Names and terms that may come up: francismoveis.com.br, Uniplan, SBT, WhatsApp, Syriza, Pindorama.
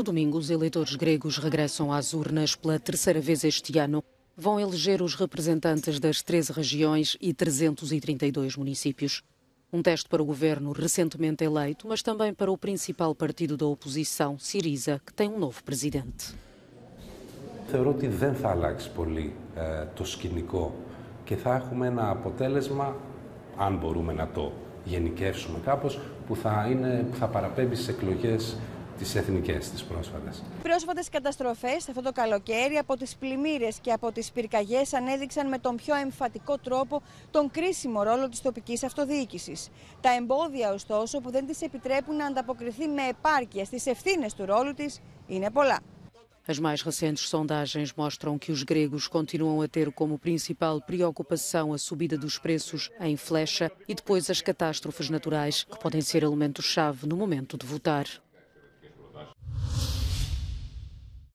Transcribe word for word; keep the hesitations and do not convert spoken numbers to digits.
No domingo, os eleitores gregos regressam às urnas pela terceira vez este ano. Vão eleger os representantes das treze regiões e trezentos e trinta e dois municípios. Um teste para o governo recentemente eleito, mas também para o principal partido da oposição, Syriza, que tem um novo presidente. Θεωρώ ότι δεν θα αλλάξει πολύ ε, το σκηνικό και θα έχουμε ένα αποτέλεσμα, αν μπορούμε να το γενικεύσουμε κάπως, που θα, είναι, που θα παραπέμπει στις εκλογές τις εθνικές, τις πρόσφατες. Πρόσφατες καταστροφές αυτό το καλοκαίρι από τις πλημμύρες και από τις πυρκαγιές ανέδειξαν με τον πιο εμφατικό τρόπο τον κρίσιμο ρόλο της τοπικής αυτοδιοίκησης. Τα εμπόδια, ωστόσο, που δεν της επιτρέπουν να ανταποκριθεί με επάρκεια στις ευθύνες του ρόλου της είναι πολλά. As mais recentes sondagens mostram que os gregos continuam a ter como principal preocupação a subida dos preços em flecha e depois as catástrofes naturais, que podem ser elemento-chave no momento de votar.